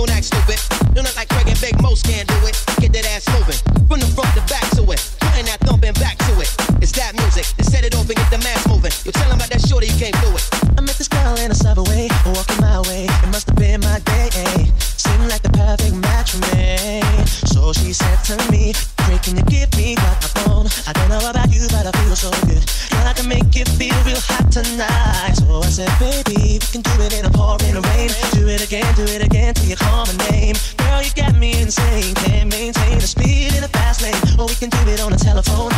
don't act stupid. You're not like Craig and Big Mos can't do it. Get that ass moving, from the front to back to it. Putting that thumping back to it. It's that music, they set it off and get the mass moving. You tell them about that shorty, you can't do it. I met this girl in a subway, walking my way. It must have been my day. Seemed like the perfect match for me. So she said to me, Craig, can you give me my phone? I don't know about you, but I feel so good. Girl, I can make you feel real hot tonight. So I said, baby, we can do it in a pour, in a rain. Do it again till you call my name. Girl, you got me insane. Can't maintain the speed in a fast lane. Or we can do it on the telephone.